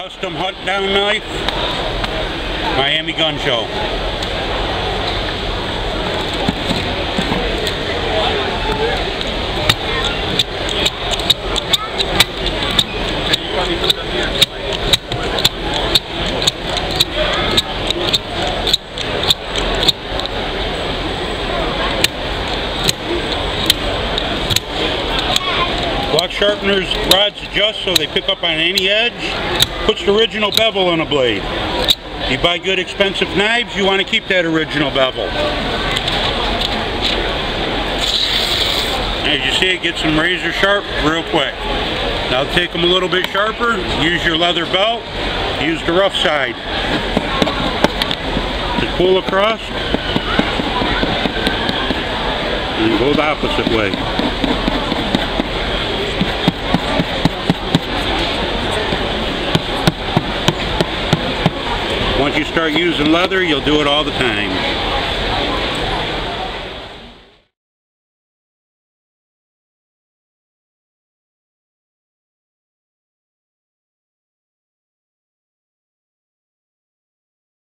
Custom Hunt-Down knife, Miami Gun Show. Block sharpeners, rods adjust so they pick up on any edge. Puts the original bevel on a blade. You buy good expensive knives, you want to keep that original bevel. As you see, it gets them razor sharp real quick. Now take them a little bit sharper, use your leather belt, use the rough side. Just pull across and go the opposite way. Once you start using leather, you'll do it all the time.